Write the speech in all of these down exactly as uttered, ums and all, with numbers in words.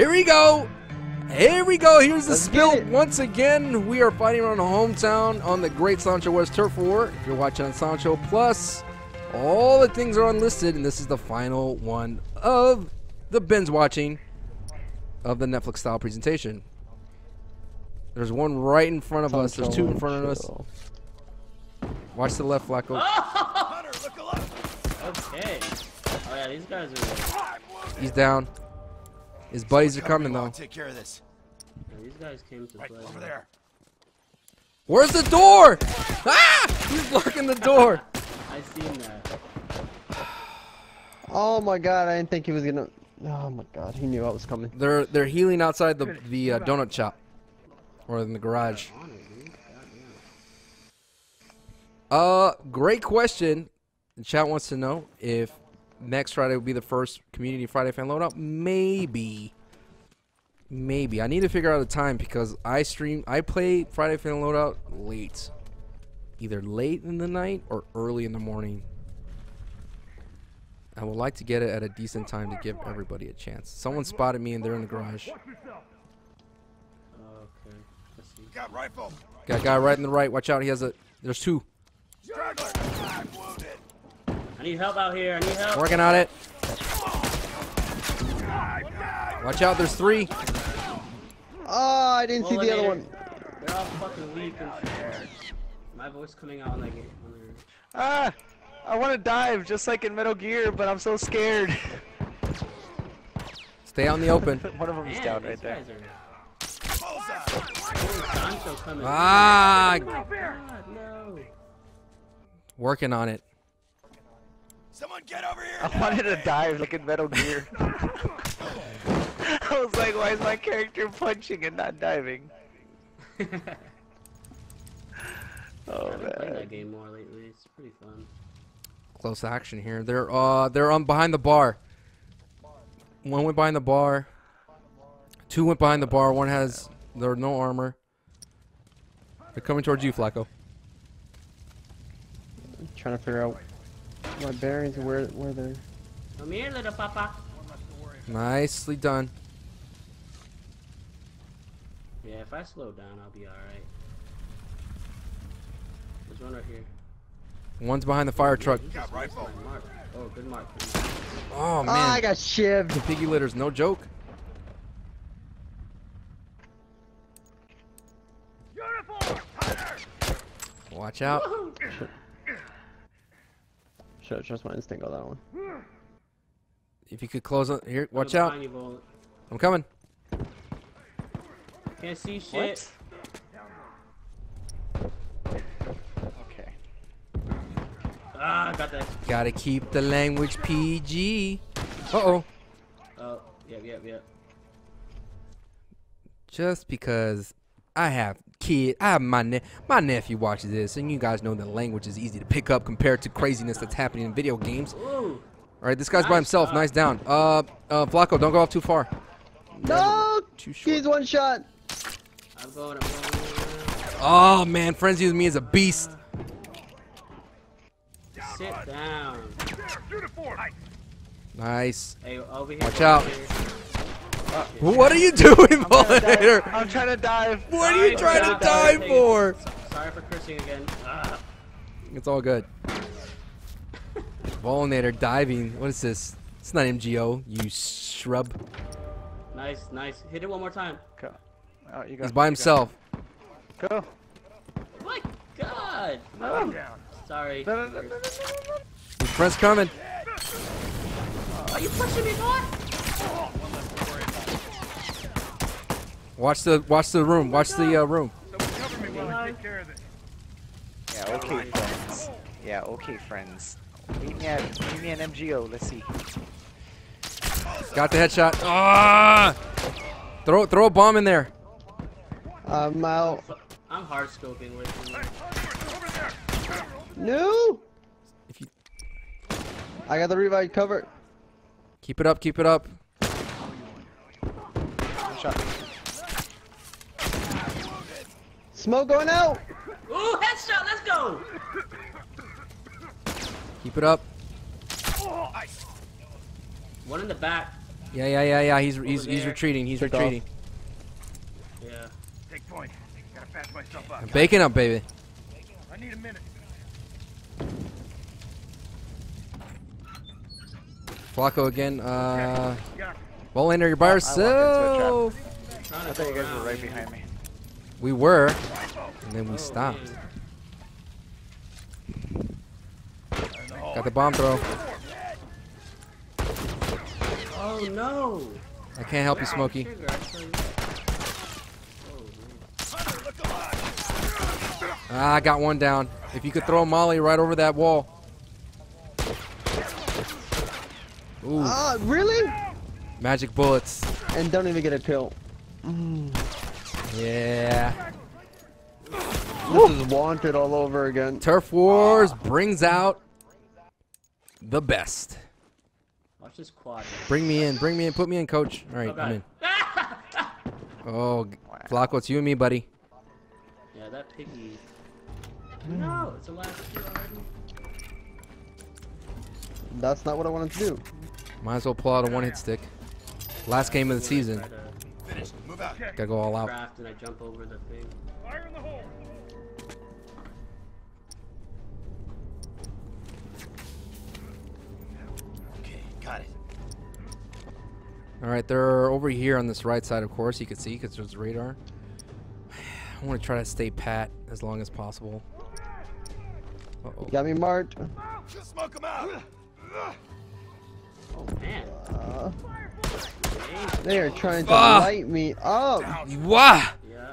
Here we go. Here we go. Here's the Let's spill once again. We are fighting on hometown on the great Sancho West Turf War. If you're watching on Sancho Plus, all the things are unlisted, and this is the final one of the binge watching of the Netflix style presentation. There's one right in front of Sancho us. There's two in front of us. Watch the left, Flacco. Okay. Oh yeah, these guys are. He's down. His buddies are coming though. Take care of this. Yeah, these guys came to play. Right, over there. Where's the door? Ah! He's blocking the door. I seen that. Oh my god! I didn't think he was gonna. Oh my god! He knew I was coming. They're they're healing outside the the uh, donut shop, or in the garage. Uh, great question. The chat wants to know if next Friday will be the first Community Friday fan loadout. Maybe. Maybe. I need to figure out a time because I stream, I play Friday fan loadout late. Either late in the night or early in the morning. I would like to get it at a decent time to give everybody a chance. Someone spotted me and they're in the garage. Uh, okay. See. Got rifle. Got a guy right in the right. Watch out. He has a, there's two. I need help out here. I need help. Working on it. Watch out. There's three. Oh, I didn't well, see the other one. They're all fucking weak and scared. My voice coming out like it. Ah, I want to dive just like in Metal Gear, but I'm so scared. Stay out in the open. One of them is down right there. Are... Ah. God, no. Working on it. Someone get over here! I wanted to dive like in Metal Gear. I was like, why is my character punching and not diving? Oh man. I've been playing that game more lately. It's pretty fun. Close action here. They're uh they're on behind the bar. One went behind the bar. Two went behind the bar. One has there no armor. They're coming towards you, Flacco. I'm trying to figure out my bearings and where, where they're... Come here, little papa. Nicely done. Yeah, if I slow down, I'll be alright. There's one right here. One's behind the fire truck. Yeah, got rifle. Mark. Oh, good mark. Oh, man. Oh, I got shivved. The piggy litter's no joke. Uniform, Tyler. Watch out. Woohoo. Trust my instinct on that one. If you could close on here, watch out. I'm coming. Can't see shit. What? Okay. Ah, got that. Gotta keep the language P G. Uh oh. Oh, yep, yep, yep. Just because I have. Kid, I have my ne my nephew watches this, and you guys know that language is easy to pick up compared to craziness that's happening in video games. Ooh. All right, this guy's nice by himself. Shot. Nice down. Uh, uh, Flacco, don't go off too far. No, too short. He's one shot. I'm going. I'm going. Oh man, frenzy with me is a beast. Sit down. Nice. Hey, over here. Watch out. Here. Uh, what are you doing, Bullinator? I'm trying to dive. What are you trying to dive for? Sorry for cursing again. Uh. It's all good. Bullinator diving. What is this? It's not M G O, you shrub. Nice, nice. Hit it one more time. Go. Oh, you go. He's by himself. Go. Go. Oh my god. No. Sorry. No, no, no, no, no, no. His friend's coming. Are you pushing me, boy? Watch the watch the room. Watch the uh, room. Yeah, okay, friends. Yeah, okay, friends. Leave me, at, leave me an M G O. Let's see. Got the headshot. Ah! Throw throw a bomb in there. I'm out. I'm hard scoping with you. No. If you... I got the revive covered. Keep it up. Keep it up. Shot. Smoke going out! Ooh, headshot, let's go! Keep it up. One in the back. Yeah, yeah, yeah, yeah. He's he's he's retreating. He's Take retreating. Off. Yeah. Take point. Gotta patch myself up. I'm baking up, baby. I need a minute. Flacco again. Uh, Bolander, you're by yourself. I thought you guys were right behind me. We were, and then we stopped. Got the bomb throw. Oh no! I can't help you, Smokey. Ah, I got one down. If you could throw Molly right over that wall. Ooh. Ah, uh, really? Magic bullets. And don't even get a kill. Mm. Yeah. This is Wanted all over again. Turf Wars brings out the best. Watch this quad. Bring me in. Bring me in. Put me in, coach. All right, oh, I'm in. Oh, Flacco, it's you and me, buddy. Yeah, that piggy. No, it's a last kill already. That's not what I wanted to do. Might as well pull out a one-hit stick. Last game of the season. Gotta go all out. I jump over the thing. Fire in the hole. Okay, got it. All right, they're over here on this right side. Of course, you can see because there's radar. I want to try to stay pat as long as possible. Uh-oh. Got me marked. Just smoke him out. Oh man. Uh, they are trying to uh, light me up. Wah!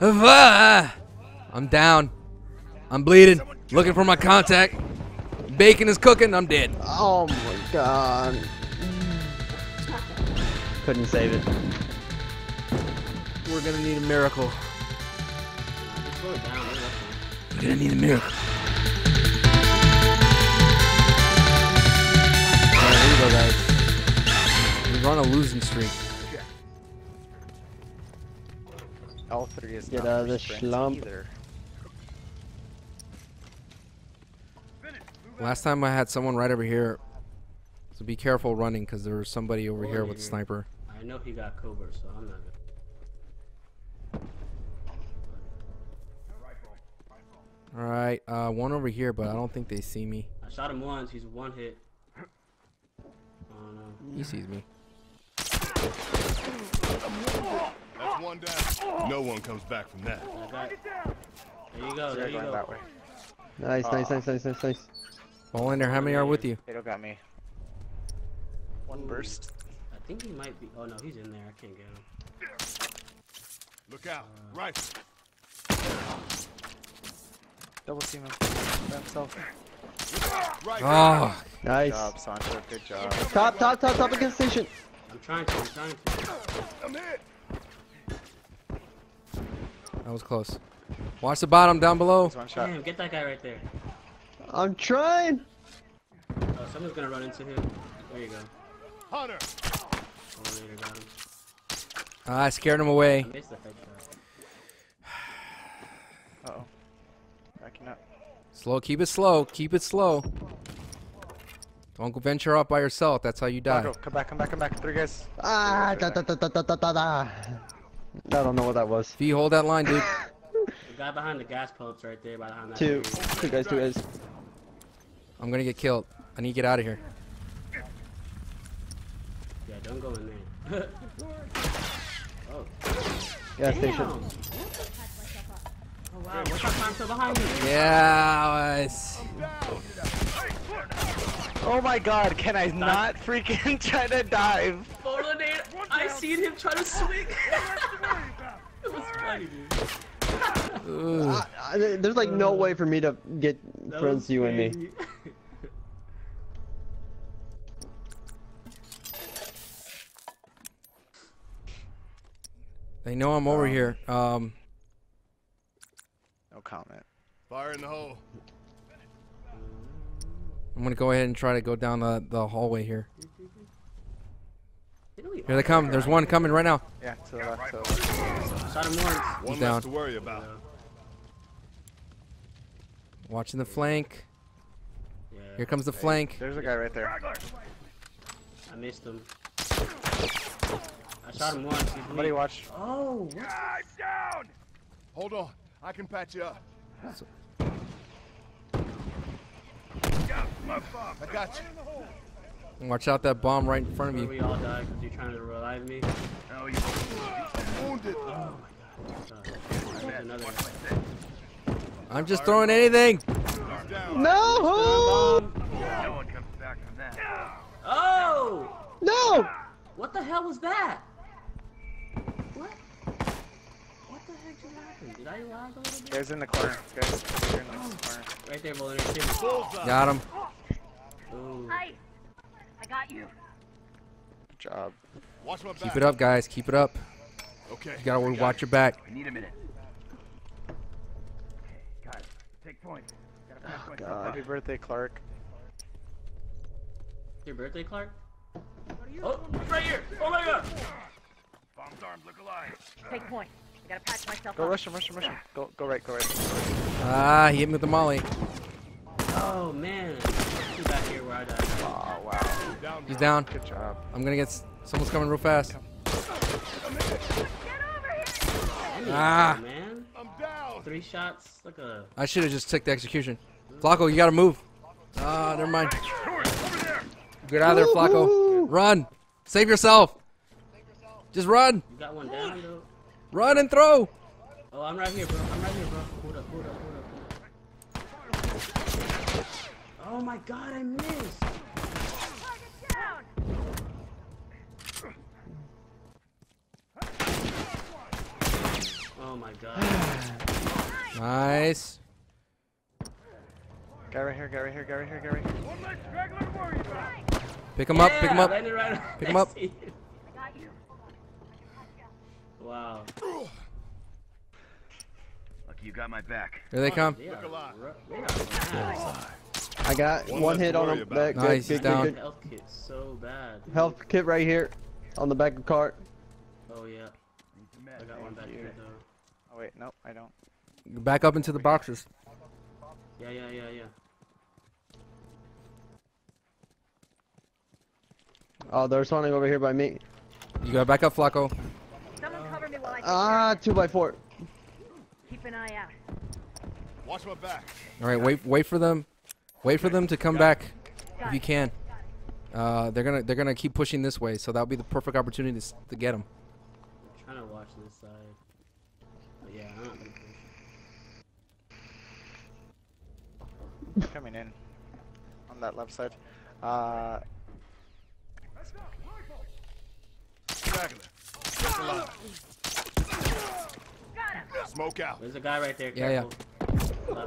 Yeah. I'm down. I'm bleeding. Looking for my contact. Bacon is cooking. I'm dead. Oh my god. Couldn't save it. We're gonna need a miracle. We're gonna need a miracle. Alright, here we go, guys. We're on a losing streak. All three is get out of the slump. Either. Last time I had someone right over here, so be careful running because there was somebody over oh, here with a sniper. I know he got cover, so I'm not gonna. All right, uh, one over here, but I don't think they see me. I shot him once. He's one hit. Oh, no. He sees me. That's one down. No one comes back from that. There you go. There you go. That way. Nice, uh, nice, nice, nice, nice, nice. Bolander, how many are with you? They don't got me. One Ooh. burst. I think he might be. Oh no, he's in there. I can't get him. Look out! Uh, right. Double team him. By himself. Right. Oh, nice. Good job, Sancho. Good job. Top, top, top, top against station. I'm trying to, I'm trying to. I'm hit. That was close. Watch the bottom down below. One shot. Damn, get that guy right there. I'm trying. Oh, someone's gonna run into him. There you go. Hunter. Oh, later, got him. Uh, I scared him away. I missed the headshot. Uh-oh. Backing up. Slow. Keep it slow. Keep it slow. Don't go venture out by yourself. That's how you die. Go, come back, come back, come back. Three guys. Ah, da, da, da, da, da, da, da. I don't know what that was. V, hold that line, dude. The guy behind the gas pumps right there. Behind that two. Area. Two guys, two guys. I'm going to get killed. I need to get out of here. Yeah, don't go in there. Oh. Yeah, station. Oh, wow. What's that time so behind me? Yeah, was... Oh my god, can I not freaking try to dive? I seen him try to swing. It was funny, dude. I, I, there's like no way for me to get friends, you and me. They know I'm over here. Um, no comment. Fire in the hole. I'm gonna go ahead and try to go down the, the hallway here. Here they come. There's one coming right now. Yeah, to the left. To the left. Shot him once. One down. To worry about. Watching the flank. Yeah. Here comes the flank. There's a guy right there. I missed him. I shot him once. He's weak. Buddy, watch. Oh. I'm down. Hold on. I can patch you up. I got you. Watch out that bomb right in front of you. We all die because you're trying to revive me. Oh, you wounded. Oh my god. Uh, another one. I'm just throwing anything. No. No one comes back from that. Oh. No. What the hell was that? What? What the heck just happened? Did I lag a little bit? Guys in the corner. Guys in the corner. Right there, Mulder. Got him. Ooh. Hi. I got you. Good job. Watch my back. Keep it up, guys. Keep it up. Okay. You gotta got watch you. your back. I need a minute. Got it. Take point. Gotta pass oh, God. Happy birthday, Clark. Your birthday, Clark? Oh, it's right here! Oh my god! Bomb's arms look alive. Take point. I gotta patch myself. Go up. rush him, rush him, rush him. Go, go right, go right. Ah, he hit me with the molly. Oh man. He's back here where I died. Oh wow. He's down. Good job. I'm gonna get. Someone's coming real fast. Come. Get over here! Ah, man. I'm down. Three shots. Like a. I should have just took the execution. Flacco, you gotta move. Ah, never mind. Get out of there, Flacco. Run! Save yourself! Save yourself! Just run! You got one down, though. Run and throw! Oh, I'm right here, bro. I'm right here, bro. Hold up, hold up, hold up. Oh my god, I missed! Oh my god. Nice. Guy right here, guy right here, guy right here, guy right here. One less straggler to worry about! Pick him yeah, up, pick him up, right pick him up. I got you. Wow. Lucky you got my back. Here they come. They are, they are I got one, one hit on him. Back, nice, good, good, down. Good, good. Health kit so bad. Dude. Health kit right here on the back of the cart. Oh, yeah. I got one back here, though. Oh, wait, nope, I don't. Back up into the boxes. Yeah, yeah, yeah, yeah. Oh, there's something over here by me. You gotta back up, Flacco. Someone cover me while I ah, two by four. Keep an eye out. Watch my back. All right, wait, wait for them, wait for them to come back if you can. Uh, they're gonna, they're gonna keep pushing this way, so that'll be the perfect opportunity to, to get them. I'm trying to watch this side. But yeah, I'm not gonna push. Coming in on that left side. Uh. Smoke out. There's a guy right there. Careful. Yeah, yeah.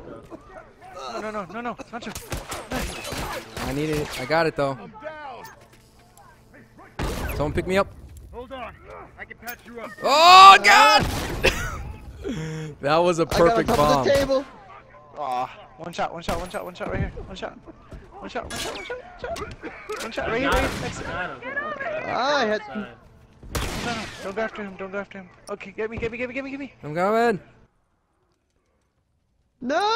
No, no, no, no, Sancho. I needed it. I got it though. Someone pick me up. Hold on. I can patch you up. Oh god! That was a perfect I got on top bomb. Of the table. Oh, one shot, one shot, one shot, one shot right here. One shot. One shot, one shot, one shot, one shot. One shot right here. Ah, I had. No, no, don't go after him, don't go after him. Okay, get me, get me, get me, get me, get me. I'm coming. No!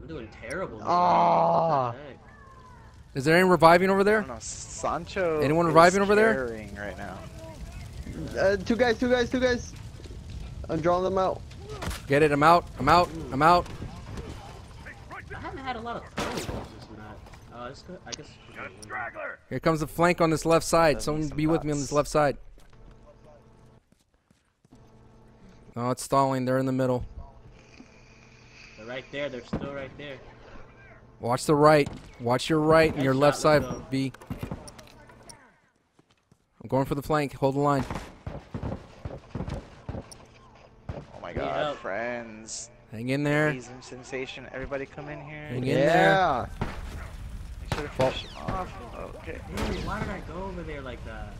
I'm doing terrible. Oh. Is there anyone reviving over there? No, no, Sancho. Anyone reviving over there? Right now. Uh, two guys, two guys, two guys. I'm drawing them out. Get it, I'm out, I'm out, I'm out. I haven't had a lot of time. I guess. Here comes the flank on this left side. Someone be with me on this left side. Oh, it's stalling. They're in the middle. They're right there. They're still right there. Watch the right. Watch your right and your left side, B. I'm going for the flank. Hold the line. Oh my god, friends. Hang in there. Sensation. Everybody come in here. Hang in there. Yeah. Well, off. Okay. Dude, why did I go over there like that?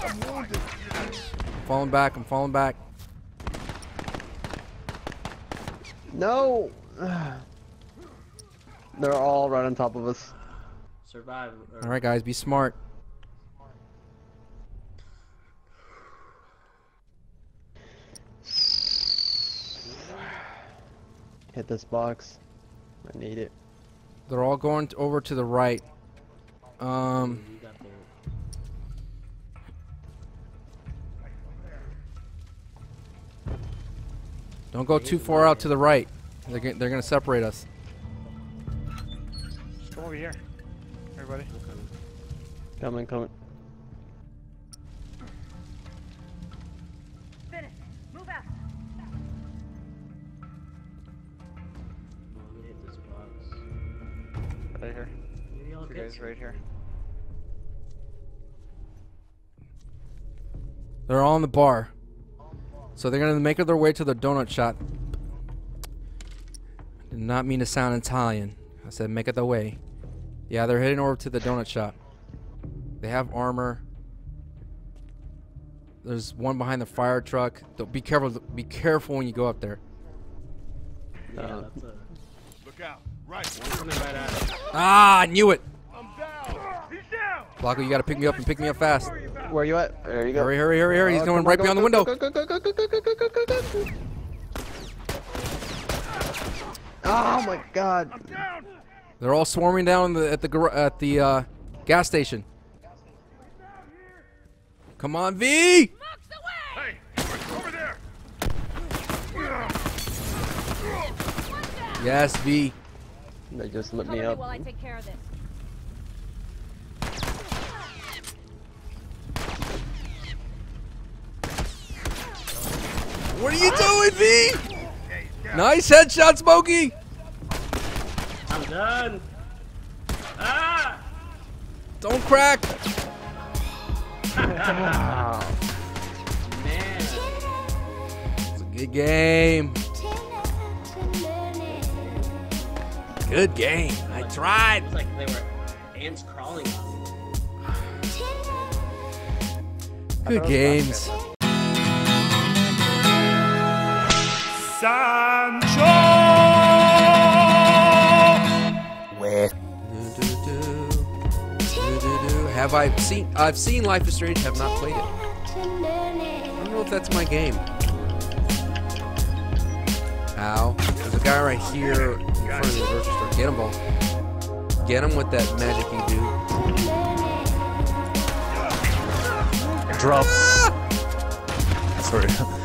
I'm falling back. I'm falling back. No. They're all right on top of us. Survive. All right, guys, be smart. Hit this box. I need it. They're all going over to the right. Um. Don't go too far out to the right. They're gonna, they're gonna separate us. Come over here, everybody. Coming, coming. Finish. Move out. Hit this box. Right here. You guys, right here. They're all in the bar. So they're gonna make their way to the donut shop. Did not mean to sound Italian. I said make it the way. Yeah, they're heading over to the donut shop. They have armor. There's one behind the fire truck. Don't, be careful. Be careful when you go up there. Yeah, uh, that's a... Look out! Right, right at it. Ah, I knew it. I'm down. He's down. Blocko, you gotta pick me up and pick me up fast. Where are you at? There you go. Hurry, hurry, hurry, hurry! He's going right beyond the window. Oh my God! They're all swarming down the, at the at the uh, gas station. Come on, V! Hey, over there. Yes, V. They just lit me up. While I take care of this. What are you doing, V? Nice headshot, Smokey! I'm done. Ah! Don't crack! Man. It's a good game. Good game. I tried. It's like they were ants crawling on me. Good games. Sancho. Where? Have I seen? I've seen Life is Strange. Have not played it. I don't know if that's my game. Ow! There's a guy right here in front of the grocery store. Get him, ball. Get him with that magic you do. Drop. Sorry.